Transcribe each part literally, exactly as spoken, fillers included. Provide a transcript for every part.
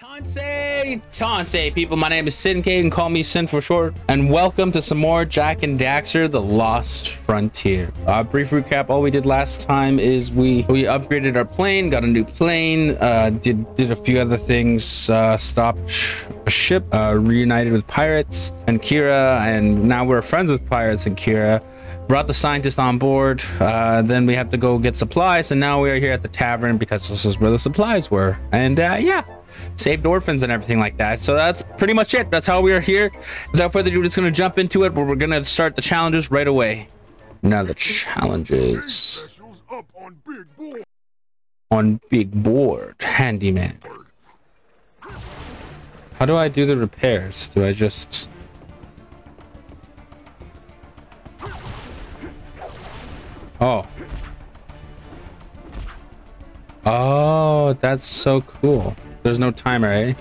Tansei, Tansei, people, my name is Sin K and call me Sin for short, and welcome to some more Jack and Daxter The Lost Frontier. Uh, brief recap, all we did last time is we we upgraded our plane, got a new plane, uh, did, did a few other things, uh, stopped a ship, uh, reunited with pirates and Kira, and now we're friends with pirates and Kira. Brought the scientist on board, uh, then we have to go get supplies, and now we are here at the tavern because this is where the supplies were. And uh, yeah, saved orphans and everything like that. So that's pretty much it. That's how we are here. Without further ado, we're just going to jump into it, but we're going to start the challenges right away. Now the challenges. Up on, big board. on big board. Handyman. How do I do the repairs? Do I just... Oh. Oh, that's so cool. There's no timer, eh?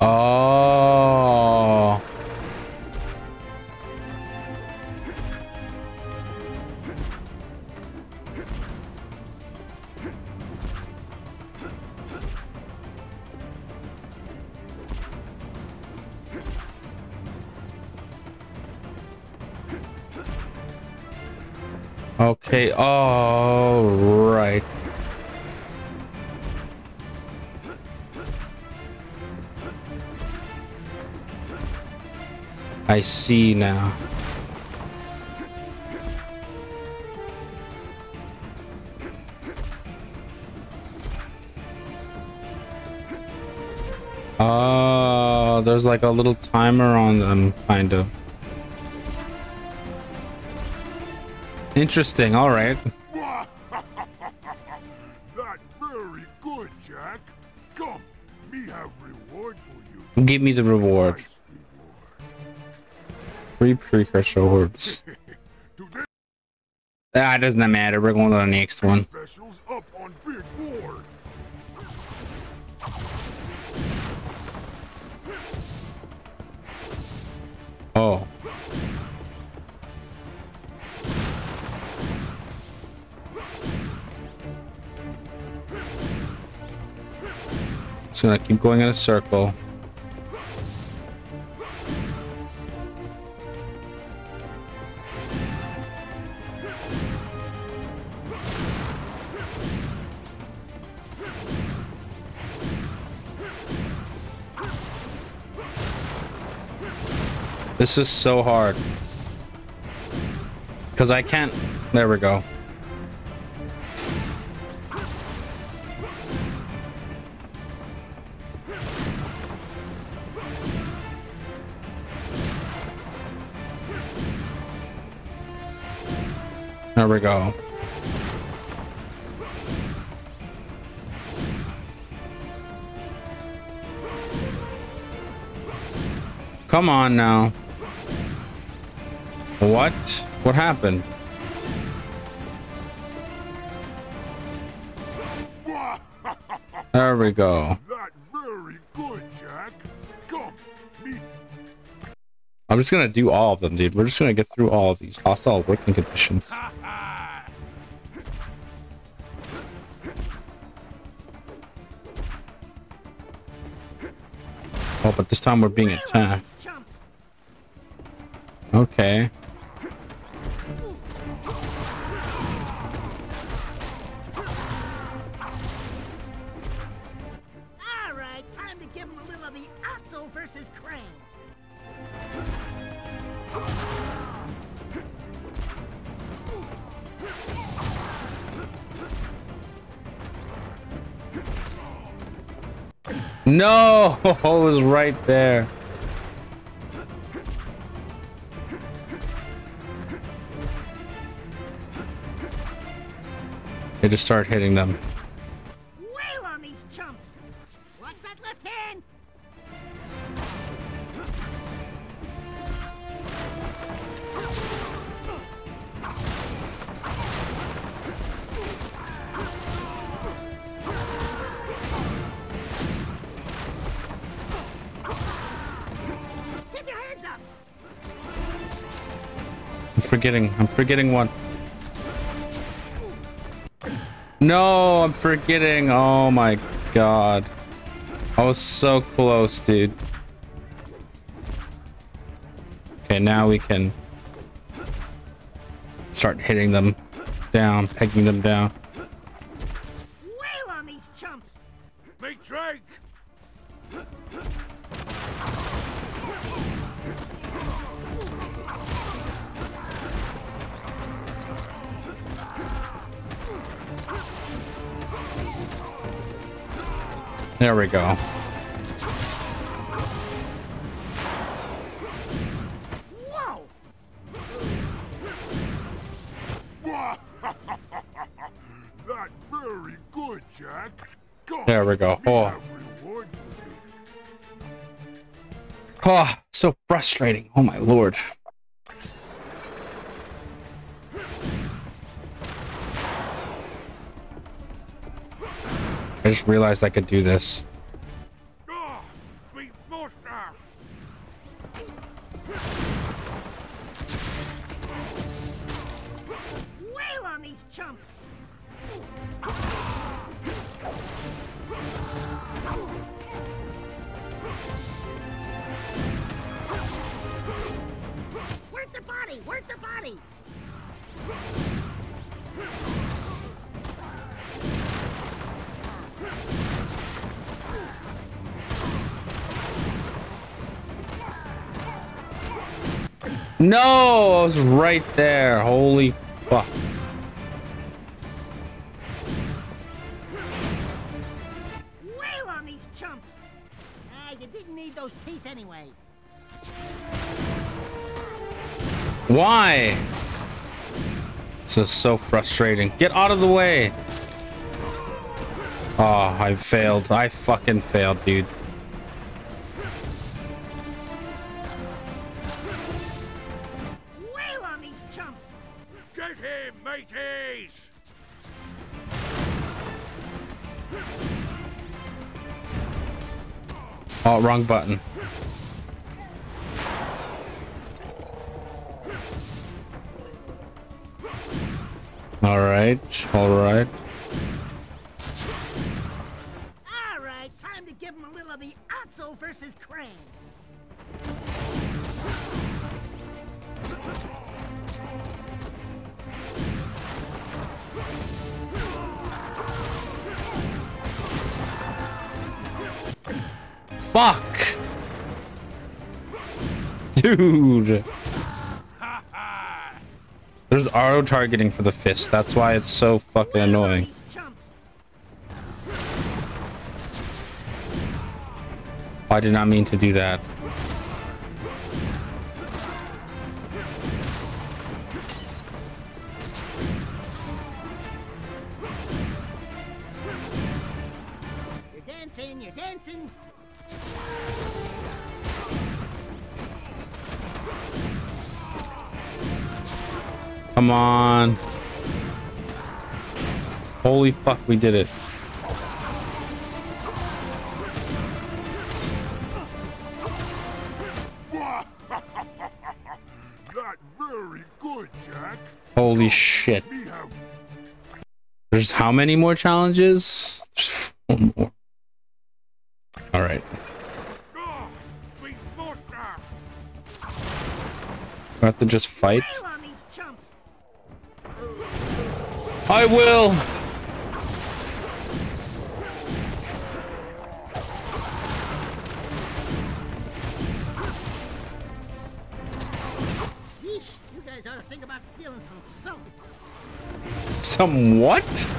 Oh. Okay, all right. I see now. Oh, there's like a little timer on them, kind of. Interesting. All right. Not very good, Jack. Come, me have reward for you. Give me the reward. Nice reward. Three precursor orbs. Ah, doesn't that matter? We're going to the next one. Specials up on big board. Oh. So I keep going in a circle. This is so hard. Because I can't... There we go. There we go. Come on now. What? What happened? There we go. Not very good, Jack. Come, me. I'm just gonna do all of them, dude. We're just gonna get through all of these hostile working conditions. Oh, but this time we're being attacked. Okay. All right, time to give him a little of the Otso versus Crane. No, it was right there. They just start hitting them. Wail on these chumps. Watch that left hand. I'm forgetting. I'm forgetting one. No, I'm forgetting. Oh my god. I was so close, dude. Okay, now we can start hitting them down, pegging them down. Wail on these chumps. Make drink. There we go. Whoa. That's very good, Jack. Go. There we go. Oh. Oh, so frustrating. Oh my lord. I just realized I could do this. Oh, me mustache. Wail on these chumps. Where's the body? Where's the body? No, I was right there. Holy fuck. Wail on these chumps. Ah, you didn't need those teeth anyway. Why? This is so frustrating. Get out of the way. Oh, I failed. I fucking failed, dude. Wail on these chumps. Get him, mateys. Oh, wrong button. All right. All right. Give him a little of the Otso versus Crane. Fuck, dude. There's auto targeting for the fist. That's why it's so fucking annoying. I did not mean to do that. You're dancing, you're dancing. Come on. Holy fuck, we did it. Holy shit. There's how many more challenges? There's four more. All right. I have to just fight. I will. Some what?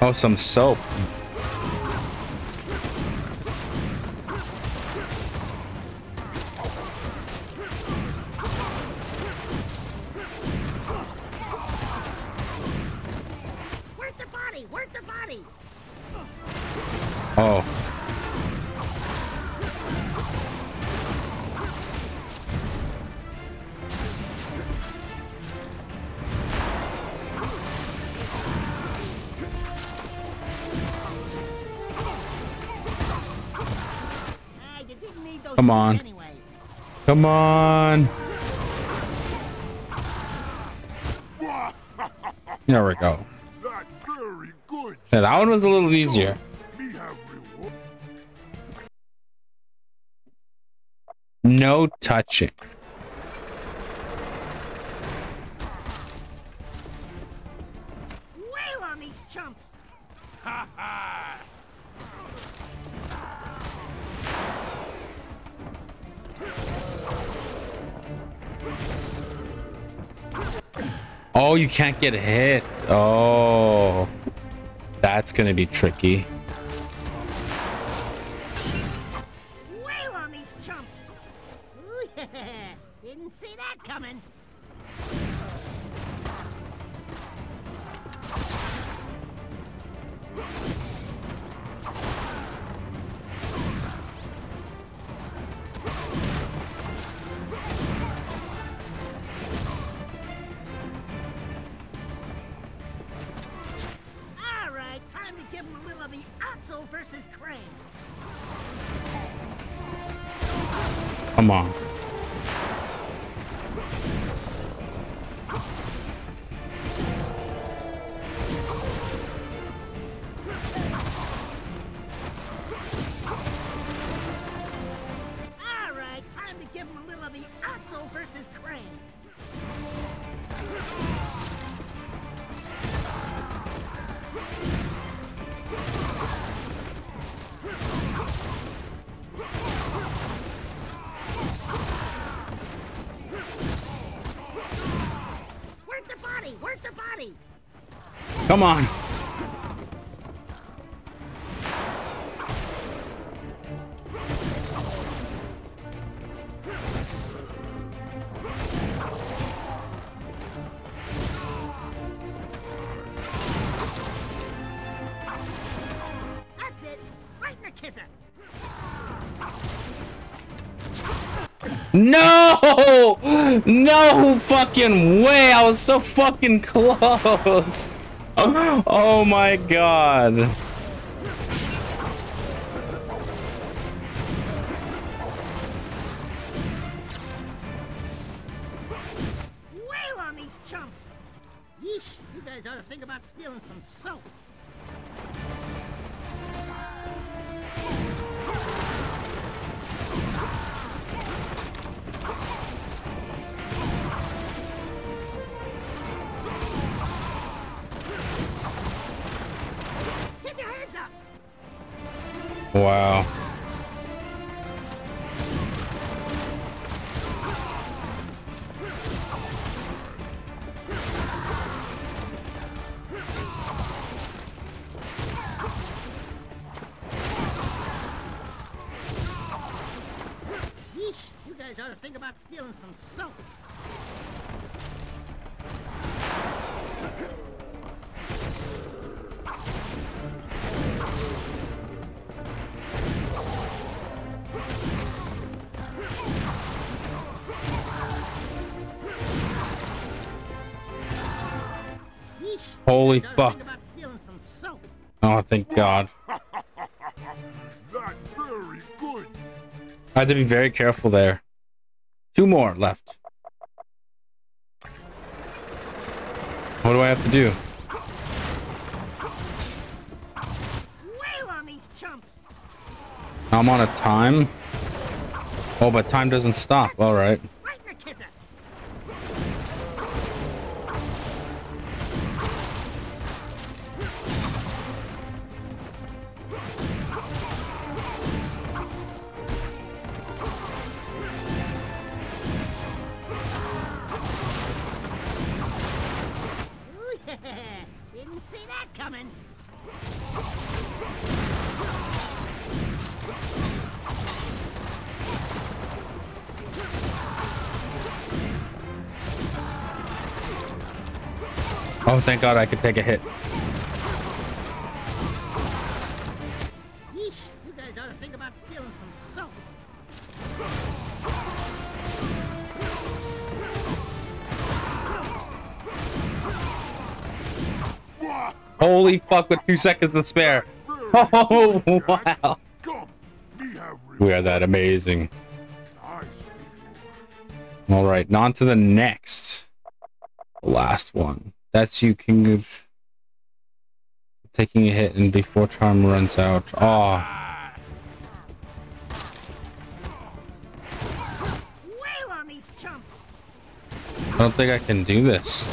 Oh, some soap. Where's the body? Where's the body? Oh. Come on. Come on. There we go. Yeah, that one was a little easier. No touching. Wail on these chumps. Ha ha. Oh, you can't get hit. Oh, that's gonna be tricky. Wail on these chumps. Ooh, yeah. Didn't see that coming. Come on. All right, time to give him a little of the Otso versus Crane. Come on. That's it. Right in the kisser. No! No fucking way. I was so fucking close. Oh, oh my god. Wail on these chumps. Yeesh, you guys ought to think about stealing some soap. Wow. Yeesh, you guys ought to think about stealing some soap. Holy fuck. Oh, thank god. Not very good. I had to be very careful there. Two more left. What do I have to do? Wail on these chumps. I'm on a time. Oh, but time doesn't stop. All right. Didn't see that coming. Oh, thank God I could take a hit. Yeesh, you guys ought to think about stealing some soap. Holy fuck, with two seconds to spare. Oh, wow. We are that amazing. All right, on to the next. The last one. That's you, King of... taking a hit and before charm runs out. Oh. I don't think I can do this.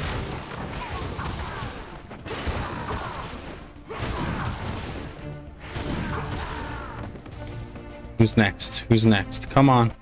Who's next? Who's next? Come on.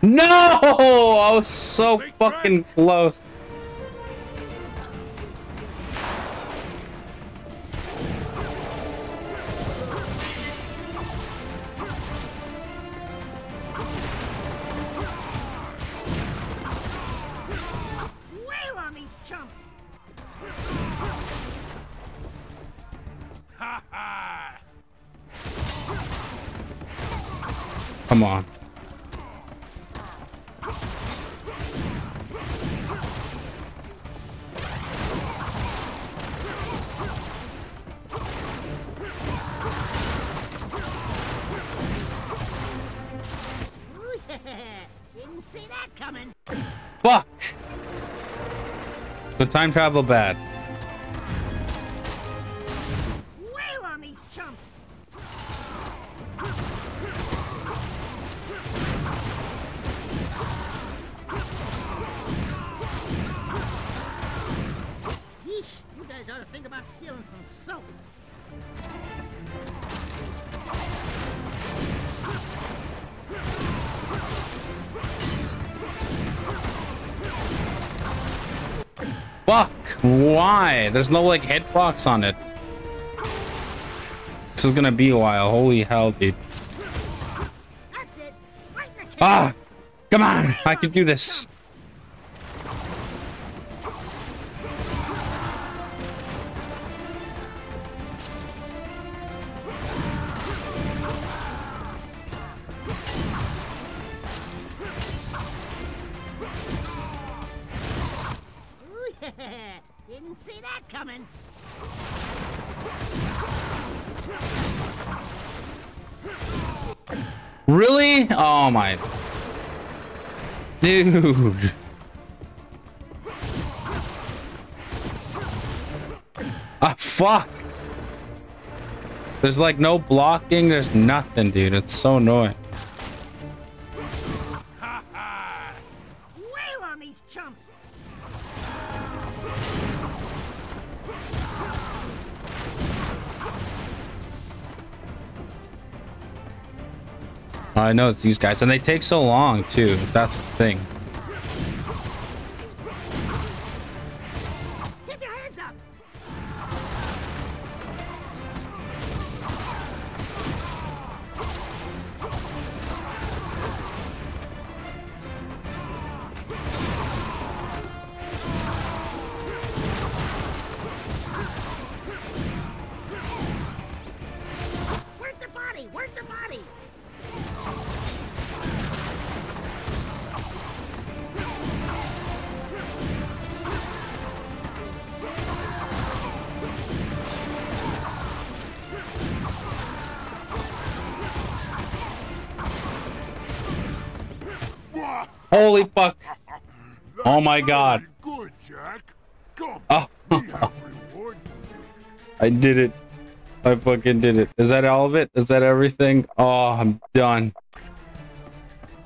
No! I was so fucking close. Wail on these chumps. Come on. The time travel bad. Wail on these chumps. Yeesh, you guys ought to think about stealing some soap. Fuck, why? There's no like hitbox on it. This is gonna be a while. Holy hell, dude. That's it. Right in the ah! Come on! I can do this. Didn't see that coming. Really? Oh my dude. Ah fuck. There's like no blocking, there's nothing, dude. It's so annoying. I know it's these guys, and they take so long too. That's the thing. Keep your hands up. Where's the body? Where's the body? Holy fuck. Oh my god. Good, Jack. Come, oh. I did it. I fucking did it. Is that all of it? Is that everything? Oh, I'm done.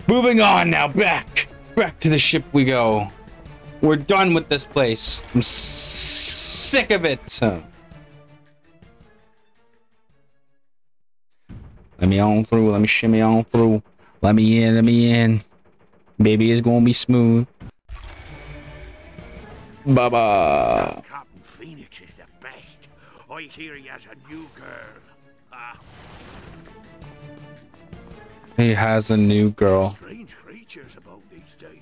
Moving on now. Back. Back to the ship we go. We're done with this place. I'm sick of it. Let me on through. Let me shimmy on through. Let me in. Let me in. Baby is gonna be smooth. Baba. Captain Phoenix is the best. I hear he has a new girl. Ah. He has a new girl. Strange creatures about these days.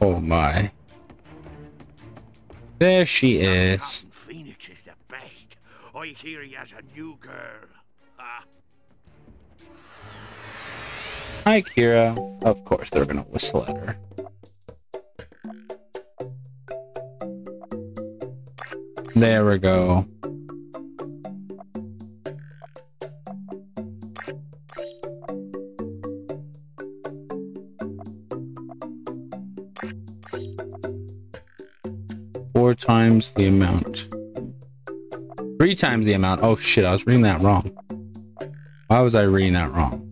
Oh my. There she is. Captain Phoenix is the best. I hear he has a new girl. Ah. Hi, Kira. Of course they're gonna whistle at her. There we go. Four times the amount. Three times the amount. Oh shit, I was reading that wrong. Why was I reading that wrong?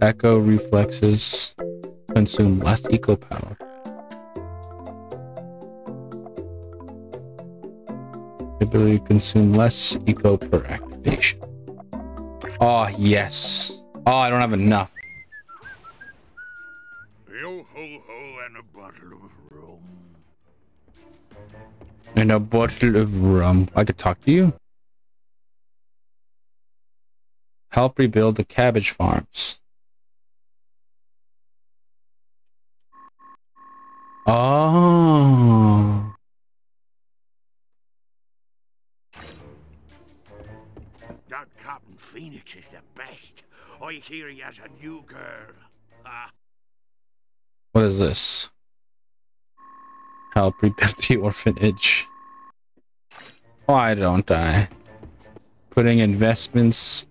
Echo reflexes consume less eco power. Ability to consume less eco per activation. Oh yes. Oh, I don't have enough. Yo ho ho, and a bottle of rum. And a bottle of rum. I could talk to you. Help rebuild the cabbage farms. Oh. That Captain Phoenix is the best. I hear he has a new girl. Ah. What is this? Help rebuild the orphanage. Why don't I? Putting investments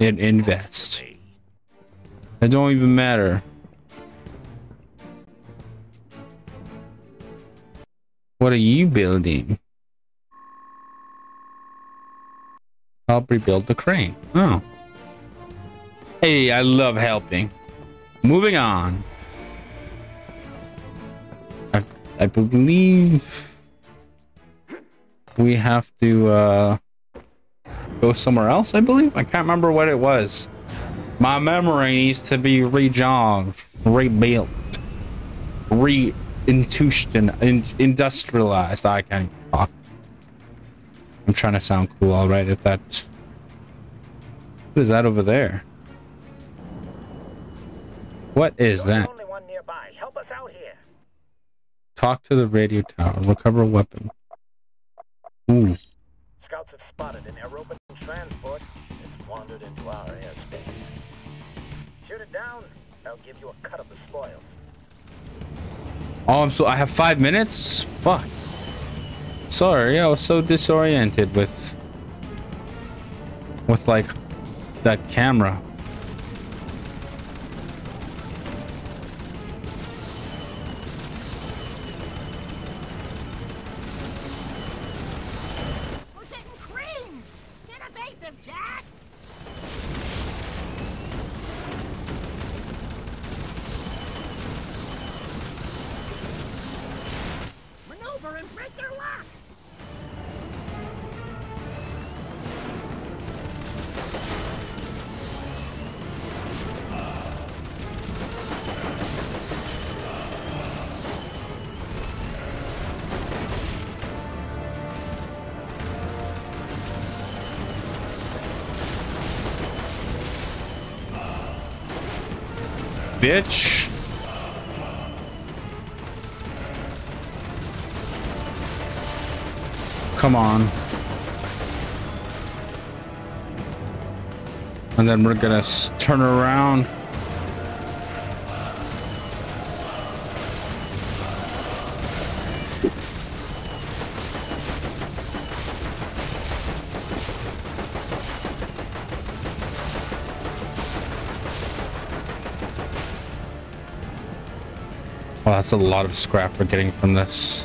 in invest. It don't even matter. What are you building? Help rebuild the crane. Oh. Hey, I love helping. Moving on. I, I believe we have to uh, go somewhere else, I believe. I can't remember what it was. My memory needs to be rejogged, rebuilt, re-industrialized. I can't even talk. I'm trying to sound cool, all right, if that's... What is that over there? What is that? Only one nearby. Help us out here. Talk to the radio tower. Recover a weapon. Ooh. Scouts have spotted an Aeropans transport. It's wandered into our airspace. Shoot it down. I'll give you a cut of the spoils. Oh, I'm so... I have five minutes? Fuck. Sorry, I was so disoriented with with like that camera. We're getting creamed. Get a base of Jack. Maneuver and break their lock. Bitch. Come on. And then we're gonna turn around. Wow, that's a lot of scrap we're getting from this.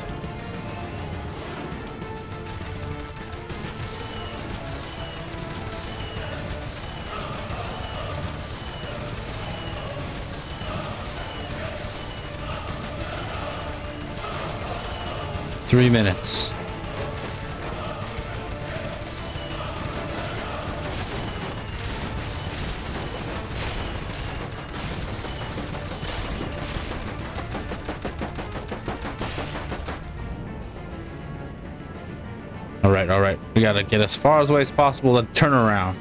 Three minutes. right, all right. We gotta get as far away as possible and turn around.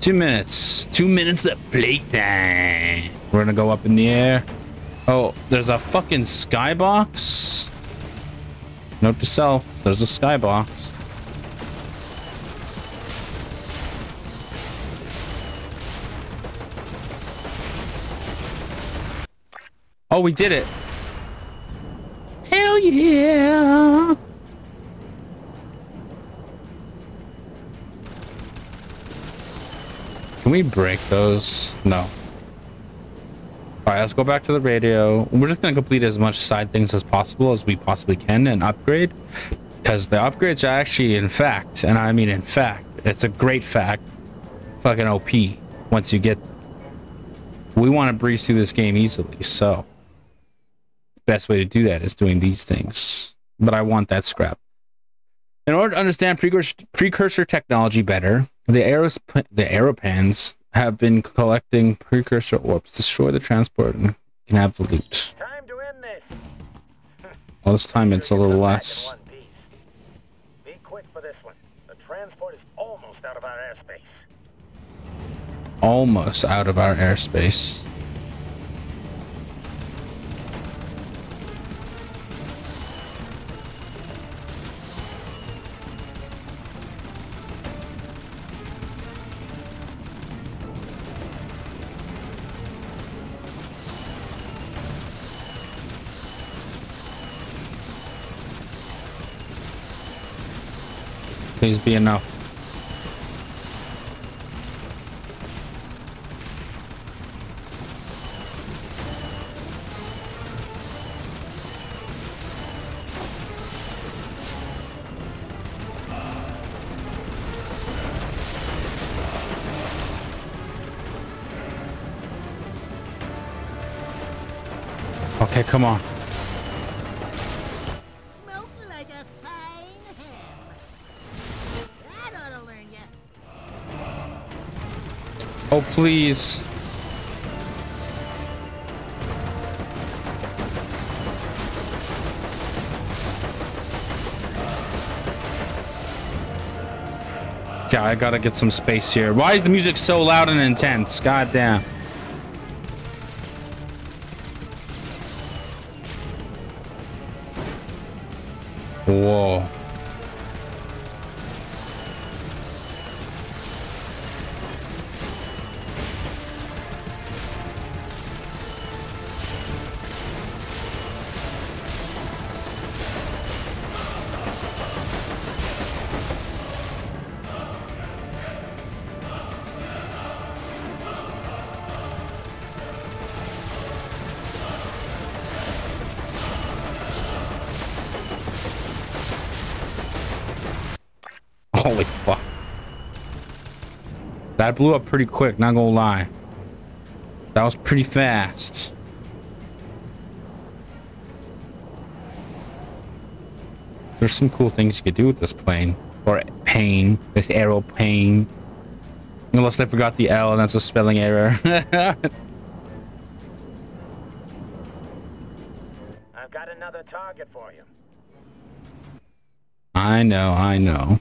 Two minutes. Two minutes of playtime. We're gonna go up in the air. Oh, there's a fucking skybox. Note to self, there's a skybox. Oh, we did it. Hell yeah. Can we break those? No. All right, let's go back to the radio. We're just going to complete as much side things as possible as we possibly can and upgrade, because the upgrades are actually, in fact, and I mean in fact, it's a great fact, fucking O P once you get. We want to breeze through this game easily, so the best way to do that is doing these things. But I want that scrap. In order to understand precursor technology better, the aeros the Aeropans have been collecting precursor orbs. Destroy the transport and can have the loot. Time to end this. Well, this time it's a little less. Be quick for this one. The transport is almost out of our airspace. Almost out of our airspace. Please be enough. Okay, come on. Oh, please. Yeah, I gotta get some space here. Why is the music so loud and intense? God damn. Whoa. Holy fuck. That blew up pretty quick, not gonna lie. That was pretty fast. There's some cool things you could do with this plane. Or pain. This aero pain. Unless I forgot the L and that's a spelling error. I've got another target for you. I know, I know.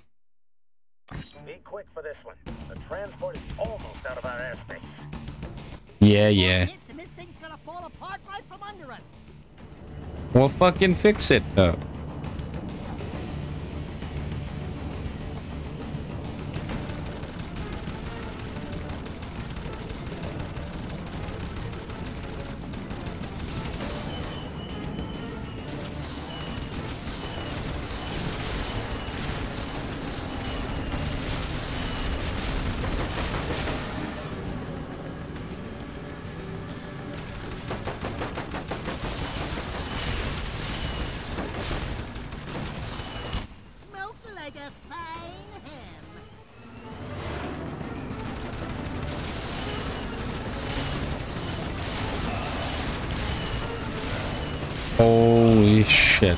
Quick for this one. The transport is almost out of our airspace. Yeah, yeah. And this thing's gonna fall apart right from under us. We'll fucking fix it though. Holy shit.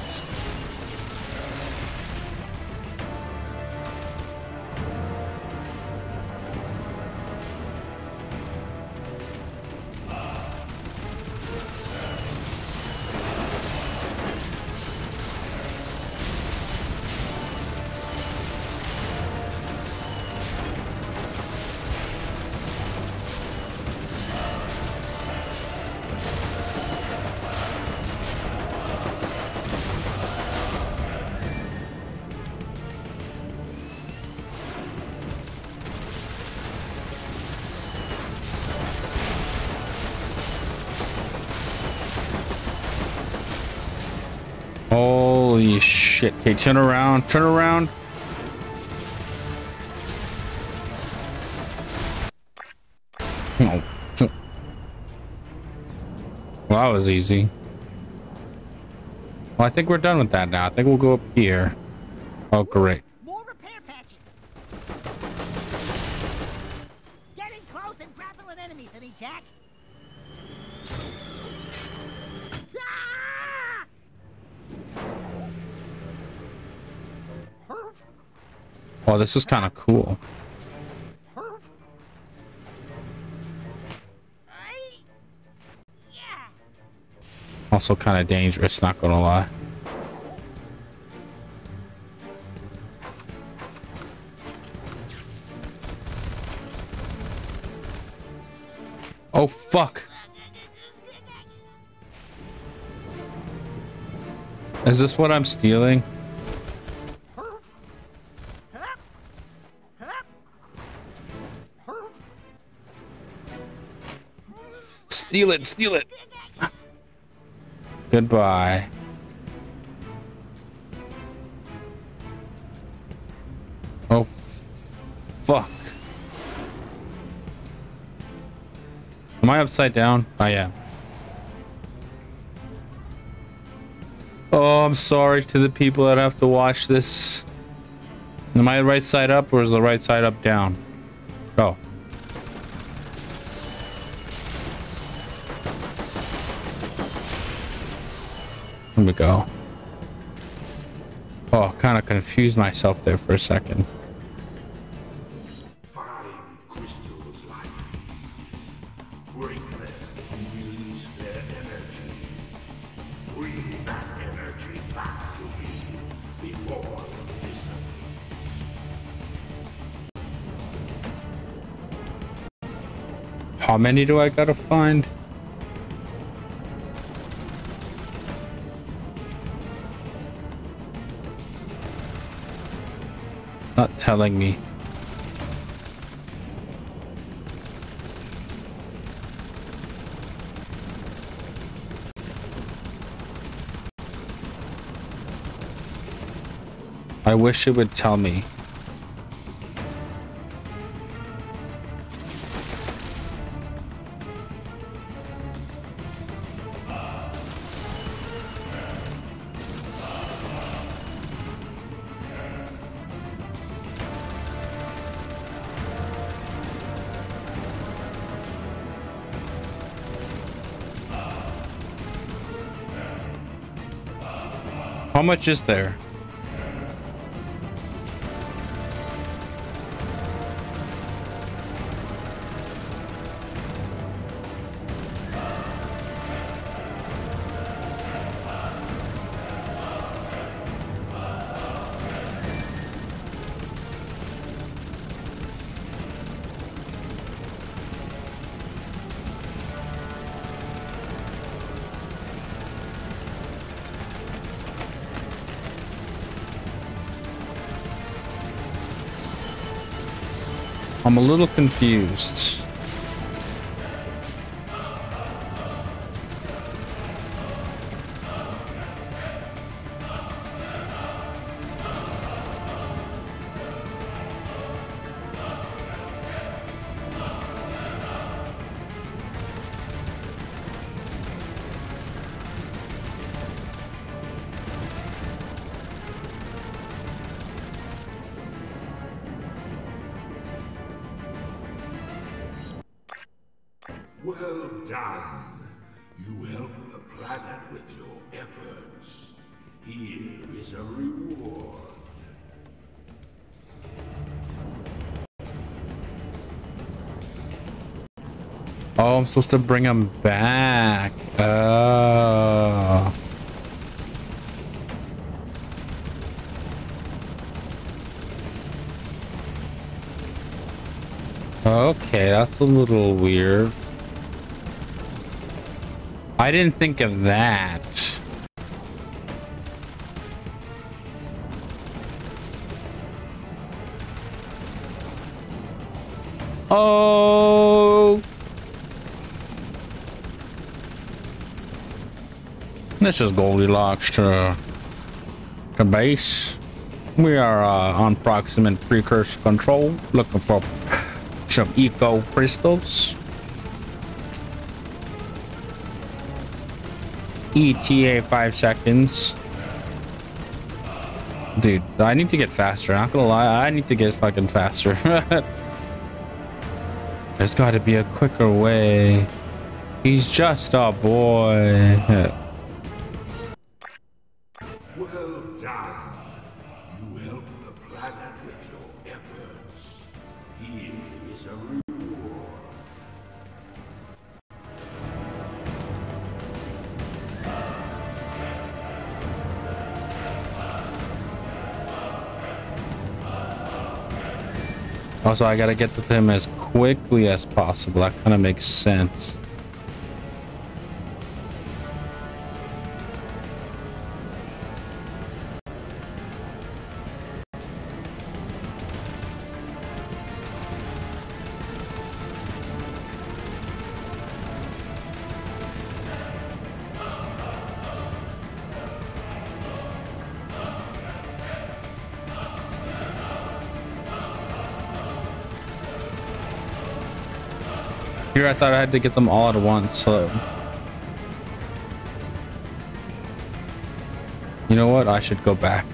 Holy shit. Okay, turn around. Turn around. Oh. Well, that was easy. Well, I think we're done with that now. I think we'll go up here. Oh, great. More repair patches. Getting close and grappling enemy for me, Jack. Ah! Oh, this is kind of cool. Also kind of dangerous, not gonna lie. Oh fuck. Is this what I'm stealing? Steal it, steal it. Goodbye. Oh, fuck. Am I upside down? I am. Oh, I'm sorry to the people that have to watch this. Am I right side up or is the right side up down? Oh. Here we go. Oh, kind of confused myself there for a second. Find crystals like these. Break them to release their energy. Bring that energy back to me before it disappears. How many do I gotta find? Not telling me. I wish it would tell me. How much is there? I'm a little confused. Well done. You helped the planet with your efforts. Here is a reward. Oh, I'm supposed to bring him back. Oh. Okay, that's a little weird. I didn't think of that. Oh. This is Goldilocks too. the base. We are uh, on proximate precursor control, looking for some eco crystals. E T A five seconds. Dude, I need to get faster. Not gonna lie, I need to get fucking faster. There's got to be a quicker way. He's just a boy. Well done. You helped the planet with your efforts. Here is a reward. Also, I gotta get to him as quickly as possible. That kind of makes sense. Here I thought I had to get them all at once, so you know what, I should go back.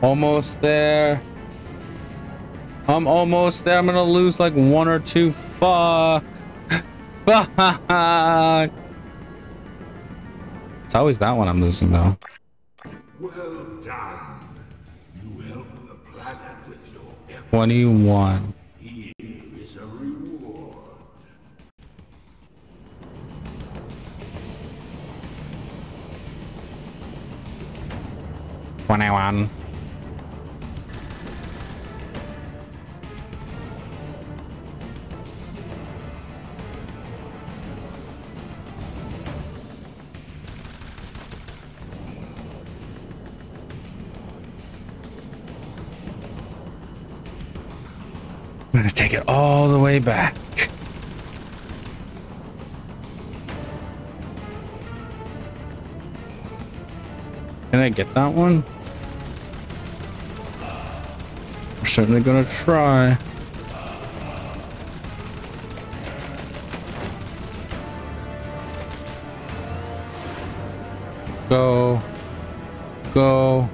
Almost there. I'm almost there. I'm gonna lose like one or two. Fuck. Fuck. It's always that one I'm losing though. Well done. You helped the planet with your efforts. twenty-one. twenty-one. I'm gonna take it all the way back. Can I get that one? Certainly gonna try. Go, go.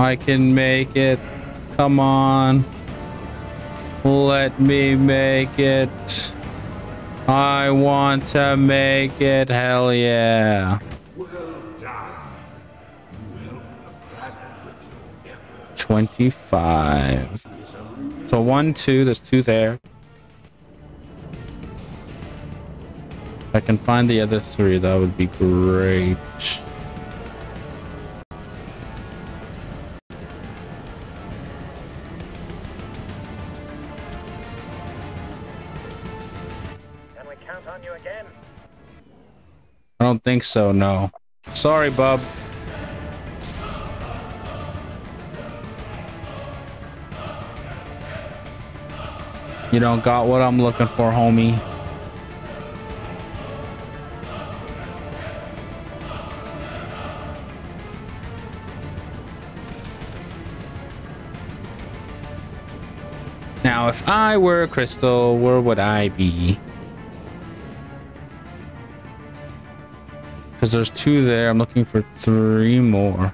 I can make it. Come on. Let me make it. I want to make it. Hell yeah. twenty-five. So one, two, there's two there. If I can find the other three, that would be great. Can we count on you again? I don't think so, no. Sorry, bub. You don't got what I'm looking for, homie. Now, if I were a crystal, where would I be? Because there's two there. I'm looking for three more.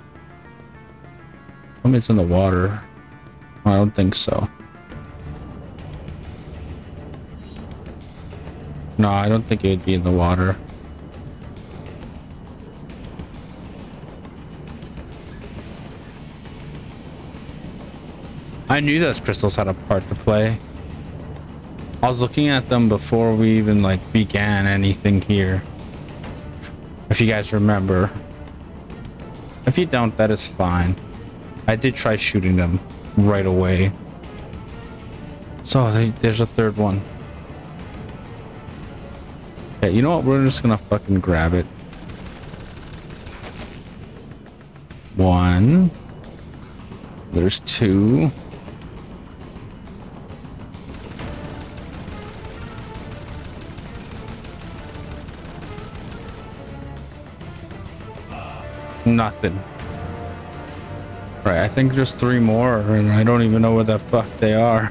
I mean, it's in the water. I don't think so. No, I don't think it would be in the water. I knew those crystals had a part to play. I was looking at them before we even like began anything here. If you guys remember. If you don't, that is fine. I did try shooting them right away. So they, there's a third one. You know what? We're just gonna fucking grab it. One. There's two. Nothing. Right, I think just three more, and I don't even know where the fuck they are.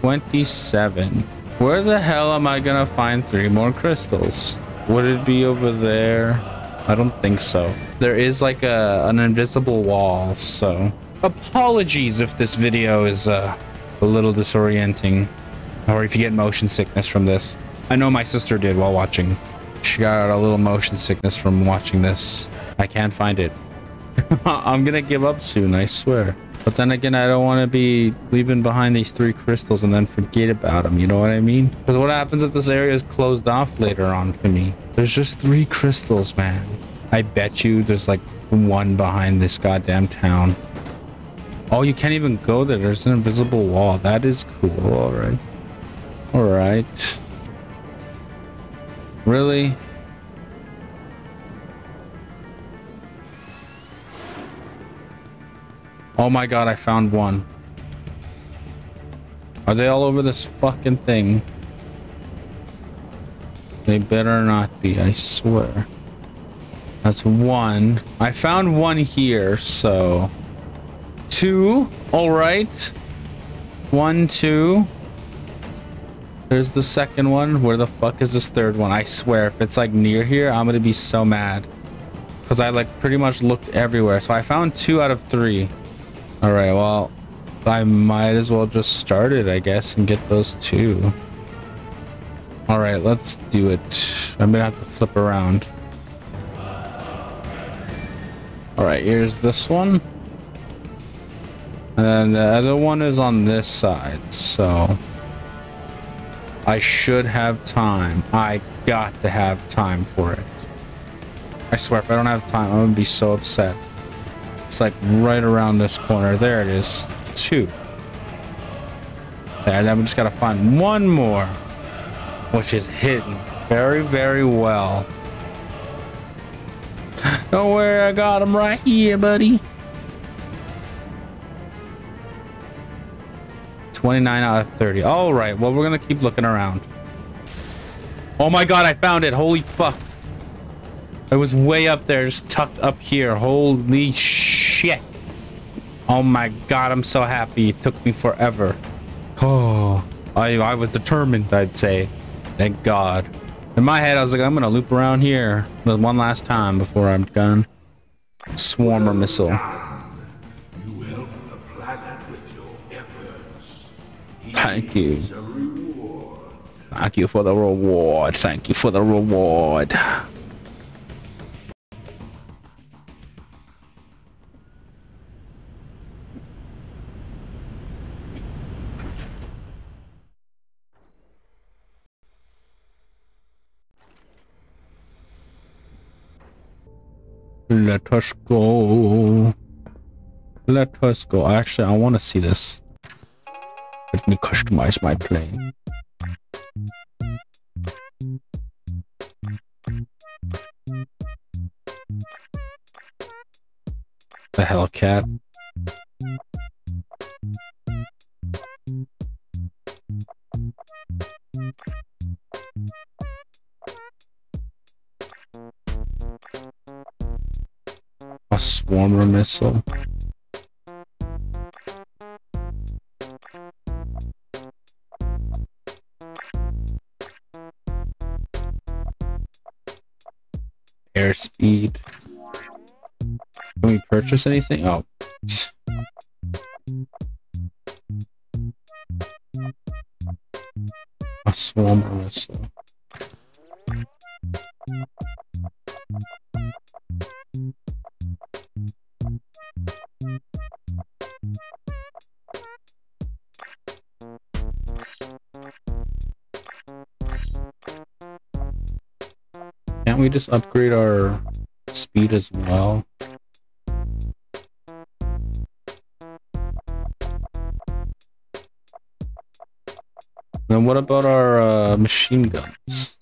twenty-seven. Where the hell am I gonna find three more crystals? Would it be over there? I don't think so. There is like a an invisible wall, so apologies if this video is uh, a little disorienting, or if you get motion sickness from this. I know my sister did while watching. She got a little motion sickness from watching this. I can't find it. I'm gonna give up soon, I swear. But then again, I don't want to be leaving behind these three crystals and then forget about them. You know what I mean? Because what happens if this area is closed off later on to me? There's just three crystals, man. I bet you there's like one behind this goddamn town. Oh, you can't even go there. There's an invisible wall. That is cool. All right. All right. Really? Oh my god, I found one. Are they all over this fucking thing? They better not be, I swear. That's one. I found one here, so... Two. Alright. One, two. There's the second one. Where the fuck is this third one? I swear, if it's like near here, I'm gonna be so mad. Because I like pretty much looked everywhere. So I found two out of three. All right, well, I might as well just start it, I guess, and get those two. All right, let's do it. I'm gonna have to flip around. All right, here's this one. And then the other one is on this side, so... I should have time. I got to have time for it. I swear, if I don't have time, I'm gonna be so upset. It's like right around this corner. There it is. Two. There, then we just gotta find one more, which is hidden very, very well. Don't worry, I got him right here, buddy. twenty-nine out of thirty. All right, well, we're gonna keep looking around. Oh my god, I found it. Holy fuck. It was way up there, just tucked up here. Holy shit. Oh my god, I'm so happy. It took me forever. Oh, I, I was determined, I'd say. Thank god. In my head, I was like, I'm gonna loop around here one last time before I'm done. Swarmer missile. You help the planet with your efforts. Thank you. Thank you for the reward. Thank you for the reward. Let us go. Let us go. Actually, I want to see this. Let me customize my plane. The Hellcat. A swarmer missile. Airspeed. Can we purchase anything? Oh. A swarmer missile. Can't we just upgrade our speed as well? Then what about our uh, machine guns?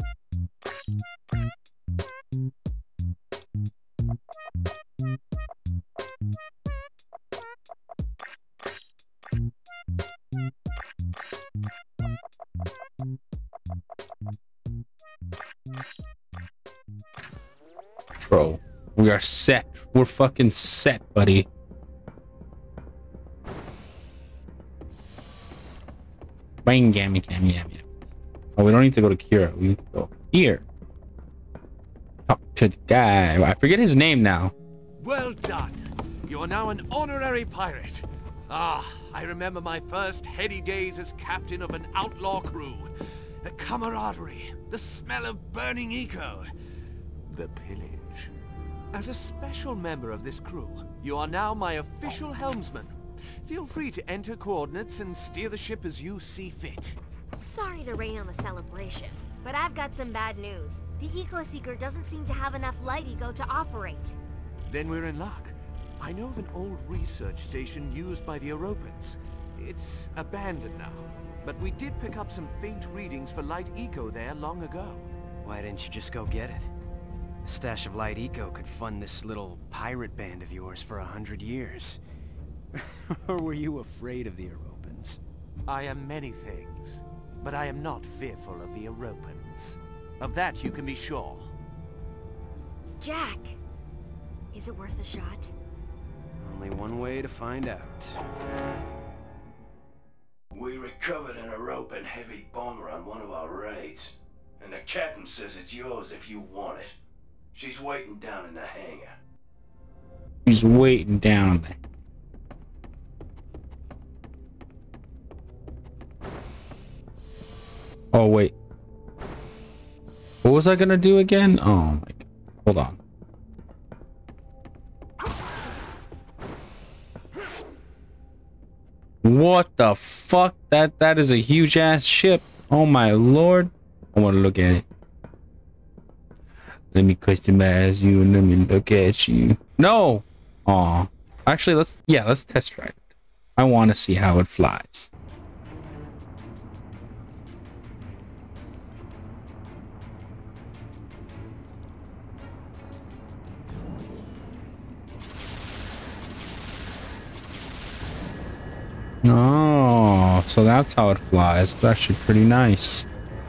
bro. We are set. We're fucking set, buddy. Bang, yammy, yammy, yammy. Oh, we don't need to go to Kira. We need to go here. Talk to the guy. I forget his name now. Well done. You are now an honorary pirate. Ah, I remember my first heady days as captain of an outlaw crew. The camaraderie, the smell of burning eco, the pillage. As a special member of this crew, you are now my official helmsman. Feel free to enter coordinates and steer the ship as you see fit. Sorry to rain on the celebration, but I've got some bad news. The Eco-Seeker doesn't seem to have enough light ego to operate. Then we're in luck. I know of an old research station used by the Aeropans. It's abandoned now, but we did pick up some faint readings for Light Eco there long ago. Why didn't you just go get it? A stash of Light Eco could fund this little pirate band of yours for a hundred years. Or were you afraid of the Aeropans? I am many things, but I am not fearful of the Aeropans. Of that you can be sure. Jack! Is it worth a shot? Only one way to find out. We recovered an Aeropan heavy bomber on one of our raids. And the captain says it's yours if you want it. She's waiting down in the hangar. She's waiting down there. Oh, wait. What was I gonna do again? Oh, my God. Hold on. What the fuck? That that is a huge ass ship. Oh, my Lord. I want to look at it. Let me customize you and let me look at you. No. Aw. Actually, let's, yeah, let's test drive it. I want to see how it flies. Oh, so that's how it flies. It's actually pretty nice.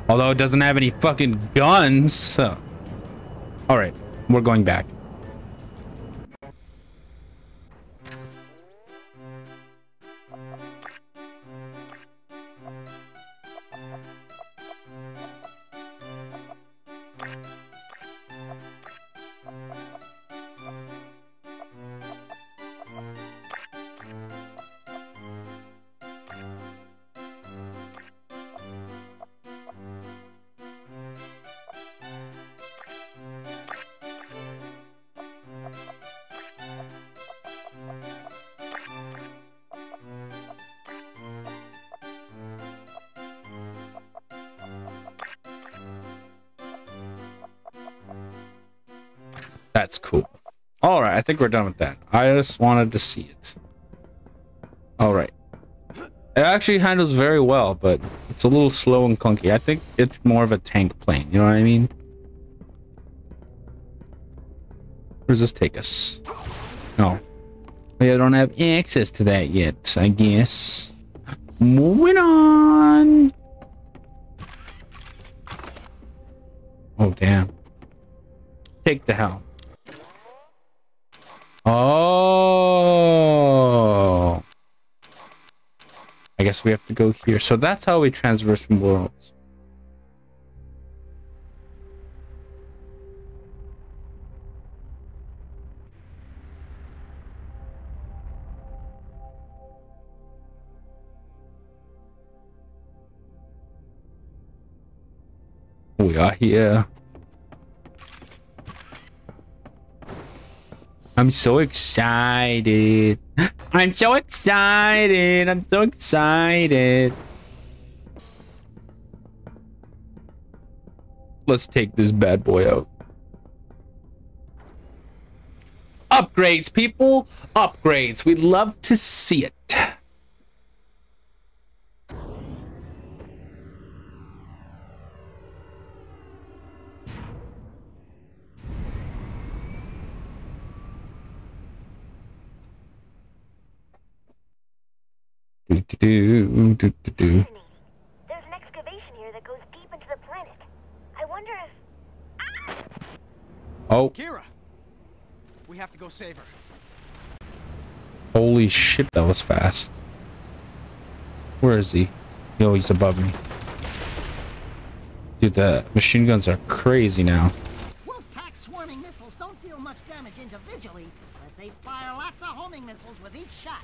Although it doesn't have any fucking guns. So. All right, we're going back. That's cool. All right, I think we're done with that. I just wanted to see it. All right. It actually handles very well, but it's a little slow and clunky. I think it's more of a tank plane. You know what I mean? Where does this take us? No. We don't have access to that yet, I guess. Moving on. Oh, damn. Take the helm. Oh, I guess we have to go here. So that's how we transverse from worlds. We are here. I'm so excited. I'm so excited. I'm so excited. Let's take this bad boy out. Upgrades, people. Upgrades. We'd love to see it. Do, do, do, do, do. There's an excavation here that goes deep into the planet. I wonder if... Ah! Oh, Kira, We have to go save her. Holy shit, that was fast. Where is he? Yo, he's above me. Dude, the machine guns are crazy now. Wolfpack swarming missiles don't deal much damage individually, but they fire lots of homing missiles with each shot.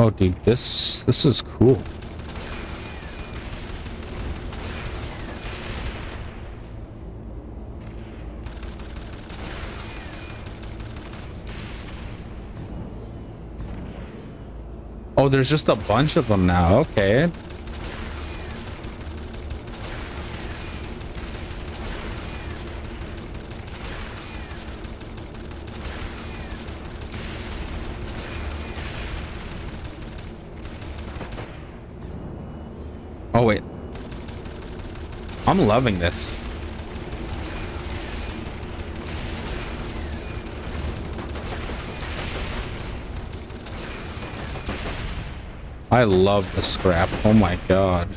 Oh, dude, this this is cool. Oh, there's just a bunch of them now. Okay. Oh, wait. I'm loving this. I love the scrap. Oh my god.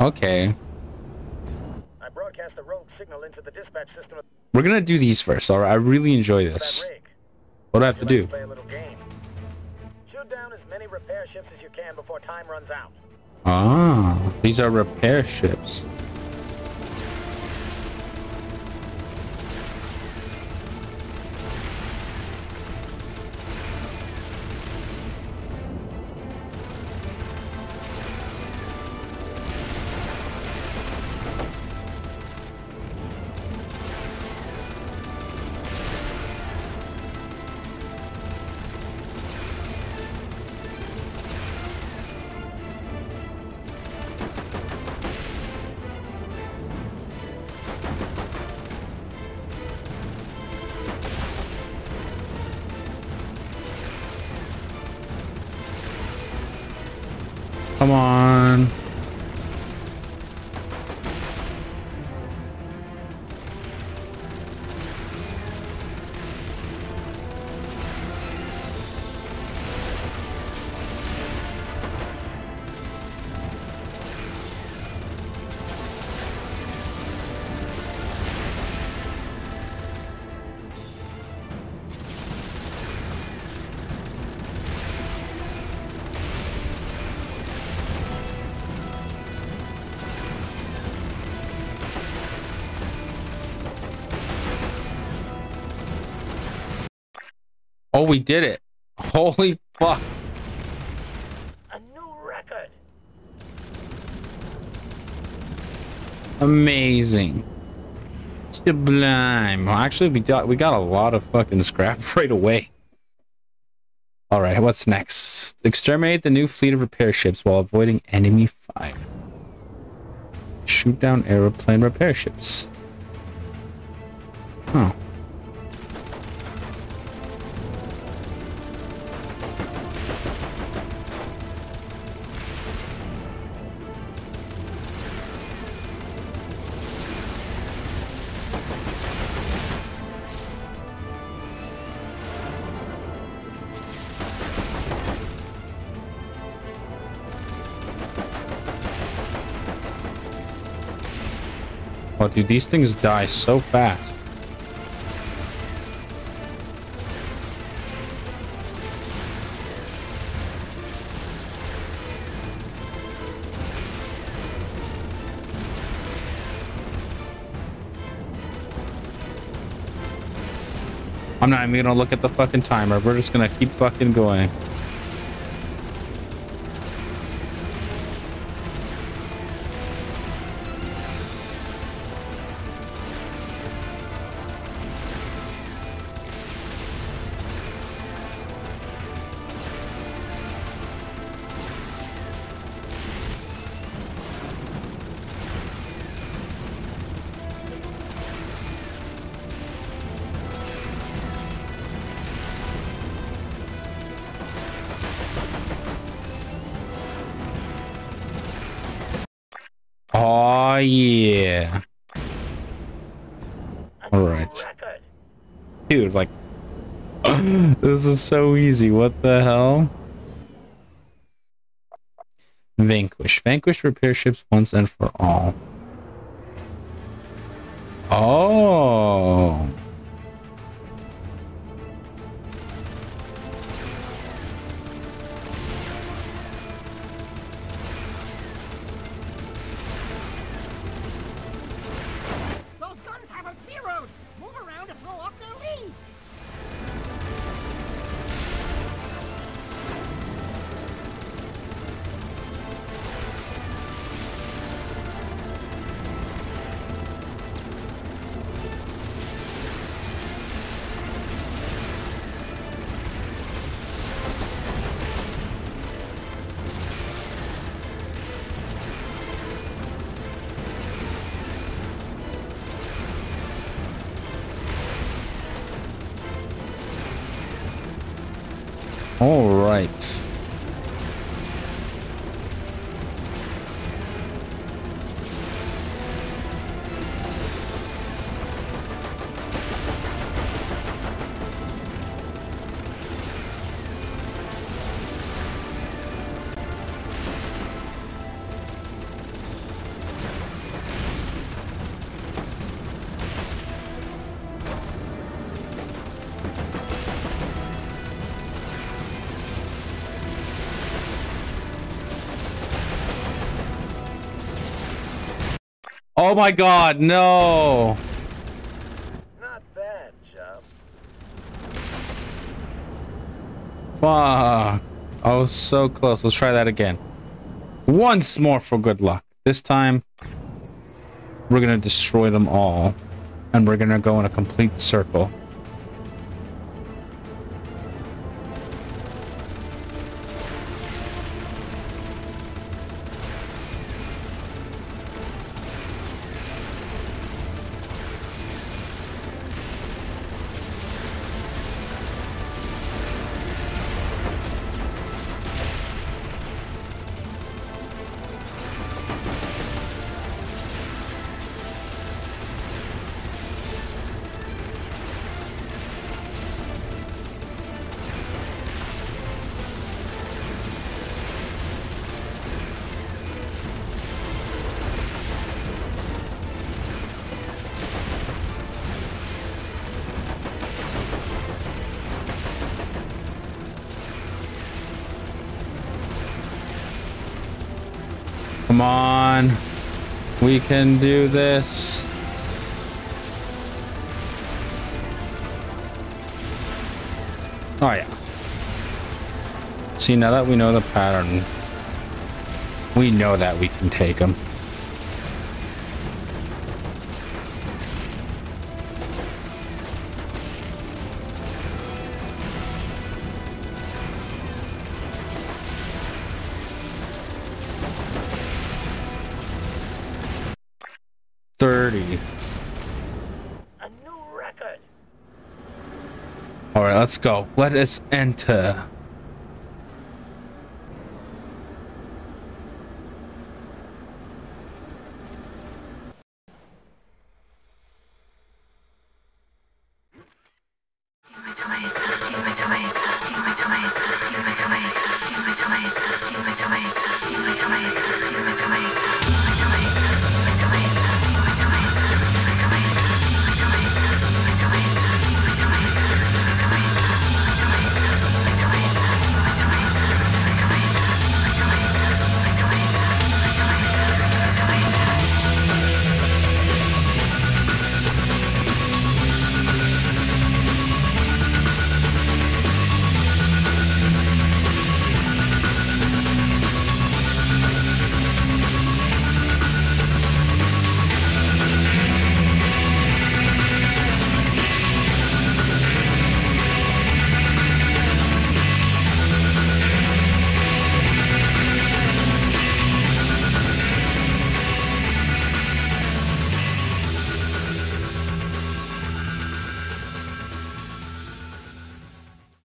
Okay. I broadcast the rogue signal into the dispatch system. We're gonna do these first. All right, I really enjoy this. What do I have to do? Play a little game. Shoot down as many repair ships as you can before time runs out. Ah, these are repair ships. Come on. Oh, we did it. Holy fuck. A new record. Amazing. Sublime. Actually, we got we got a lot of fucking scrap right away. All right, what's next? Exterminate the new fleet of repair ships while avoiding enemy fire. Shoot down aeroplane repair ships. Huh. Oh, dude, these things die so fast. I'm not even gonna look at the fucking timer. We're just gonna keep fucking going. Oh yeah. All right. Dude, like this is so easy. What the hell? Vanquish. Vanquish repair ships once and for all. Oh. Those guns have us zeroed. Move around and blow up their lead. All right. Oh my God, no. Not bad, Chub. Fuck. I was so close. Let's try that again. Once more for good luck. This time, we're going to destroy them all. And we're going to go in a complete circle. Come on, we can do this. Oh yeah. See, now that we know the pattern, we know that we can take them. thirty. A new record. All right, let's go. Let us enter.